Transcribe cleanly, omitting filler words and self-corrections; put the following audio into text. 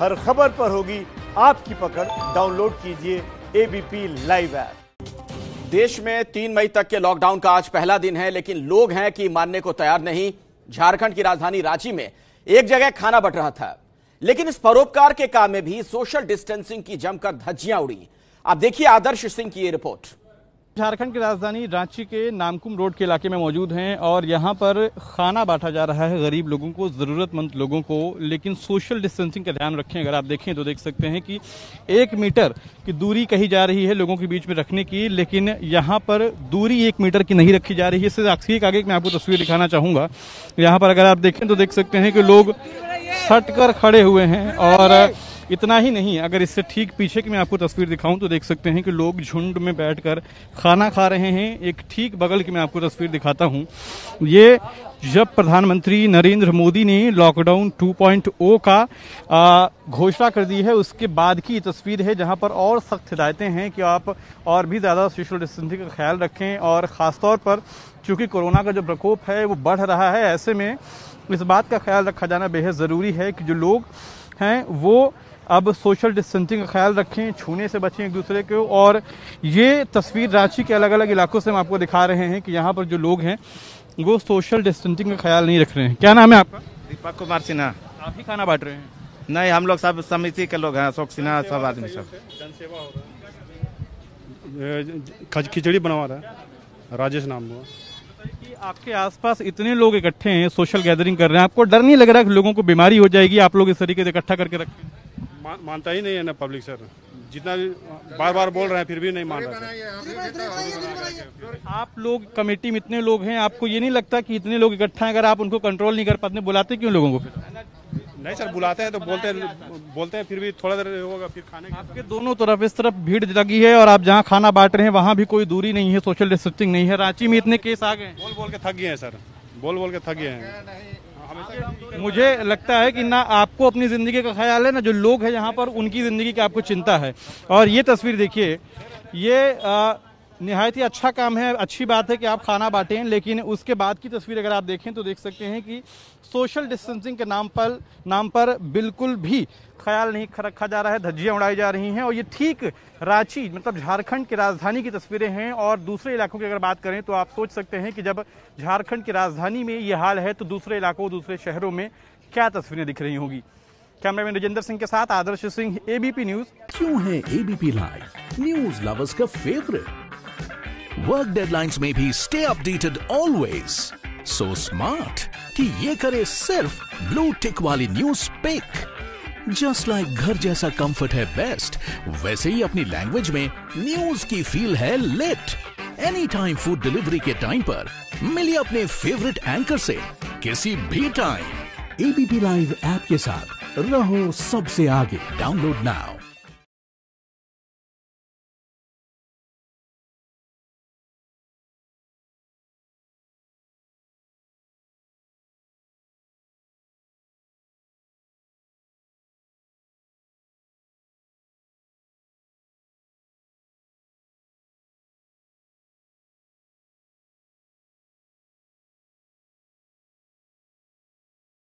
हर खबर पर होगी आपकी पकड़। डाउनलोड कीजिए एबीपी लाइव ऐप। देश में 3 मई तक के लॉकडाउन का आज पहला दिन है, लेकिन लोग हैं कि मानने को तैयार नहीं। झारखंड की राजधानी रांची में एक जगह खाना बट रहा था, लेकिन इस परोपकार के काम में भी सोशल डिस्टेंसिंग की जमकर धज्जियां उड़ी। आप देखिए आदर्श सिंह की ये रिपोर्ट। झारखंड की राजधानी रांची के नामकुम रोड के इलाके में मौजूद हैं और यहाँ पर खाना बांटा जा रहा है गरीब लोगों को, ज़रूरतमंद लोगों को, लेकिन सोशल डिस्टेंसिंग का ध्यान रखें। अगर आप देखें तो देख सकते हैं कि 1 मीटर की दूरी कही जा रही है लोगों के बीच में रखने की, लेकिन यहाँ पर दूरी 1 मीटर की नहीं रखी जा रही है। इससे आगे मैं आपको तस्वीर दिखाना चाहूँगा। यहाँ पर अगर आप देखें तो देख सकते हैं कि लोग सट कर खड़े हुए हैं और इतना ही नहीं, अगर इससे ठीक पीछे की मैं आपको तस्वीर दिखाऊं तो देख सकते हैं कि लोग झुंड में बैठकर खाना खा रहे हैं। एक ठीक बगल की मैं आपको तस्वीर दिखाता हूं, ये जब प्रधानमंत्री नरेंद्र मोदी ने लॉकडाउन 2.0 का घोषणा कर दी है उसके बाद की तस्वीर है, जहां पर और सख्त हिदायतें हैं कि आप और भी ज़्यादा सोशल डिस्टेंसिंग का ख्याल रखें। और ख़ासतौर पर चूँकि कोरोना का जो प्रकोप है वो बढ़ रहा है, ऐसे में इस बात का ख्याल रखा जाना बेहद ज़रूरी है कि जो लोग हैं वो अब सोशल डिस्टेंसिंग का ख्याल रखें, छूने से बचें एक दूसरे को। और ये तस्वीर रांची के अलग अलग इलाकों से हम आपको दिखा रहे हैं कि यहाँ पर जो लोग हैं वो सोशल डिस्टेंसिंग का ख्याल नहीं रख रहे हैं। क्या नाम है आपका? दीपक कुमार सिन्हा। आप ही खाना बांट रहे हैं? नहीं, हम लोग सब समिति के लोग हैं, अशोक सिन्हा सब आदमी सब। जनसेवा हो रहा है, खिचड़ी बनवा रहा है, राजेश नाम हुआ। आपके आसपास इतने लोग इकट्ठे हैं, सोशल गैदरिंग कर रहे हैं, आपको डर नहीं लग रहा है कि लोगों को बीमारी हो जाएगी? आप लोग इस तरीके से इकट्ठा करके रखें? मानता ही नहीं है ना पब्लिक सर, जितना बार बार बोल रहे हैं फिर भी नहीं मान रहे। आप लोग कमेटी में इतने लोग हैं, आपको ये नहीं लगता कि इतने लोग इकट्ठा हैं, अगर आप उनको कंट्रोल नहीं कर पाते बुलाते क्यों लोगों को? नहीं सर, बुलाते हैं तो बोलते हैं फिर भी थोड़ा देर होगा फिर खाने के। आपके दोनों तरफ इस तरफ भीड़ लगी है और आप जहाँ खाना बांट रहे हैं वहाँ भी कोई दूरी नहीं है, सोशल डिस्टेंसिंग नहीं है। रांची में इतने केस आ गए, बोल बोल के थक गए हैं सर, बोल के थक गए हैं। मुझे लगता है कि ना आपको अपनी जिंदगी का ख्याल है ना जो लोग हैं यहाँ पर उनकी जिंदगी की आपको चिंता है। और ये तस्वीर देखिए, ये निहायत ही अच्छा काम है, अच्छी बात है कि आप खाना बांटें, लेकिन उसके बाद की तस्वीर अगर आप देखें तो देख सकते हैं कि सोशल डिस्टेंसिंग के नाम पर बिल्कुल भी ख्याल नहीं रखा जा रहा है, धज्जियां उड़ाई जा रही हैं। और ये ठीक रांची मतलब झारखंड की राजधानी की तस्वीरें हैं और दूसरे इलाकों की अगर बात करें तो आप सोच सकते हैं कि जब झारखंड की राजधानी में ये हाल है तो दूसरे इलाकों, दूसरे शहरों में क्या तस्वीरें दिख रही होंगी। कैमरामैन राजेंद्र सिंह के साथ आदर्श सिंह, एबीपी न्यूज। क्यों है एबीपी लाइव न्यूज लवर्स का फेवरेट। वर्क डेडलाइंस में भी stay updated always. So smart कि ये करे सिर्फ ब्लू टिक वाली न्यूज पिक। जस्ट लाइक घर जैसा कंफर्ट है बेस्ट, वैसे ही अपनी लैंग्वेज में न्यूज की फील है late. Any time food delivery के टाइम पर मिलिए अपने फेवरेट एंकर से किसी भी टाइम। एबीपी लाइव ऐप के साथ रहो सबसे आगे। Download now.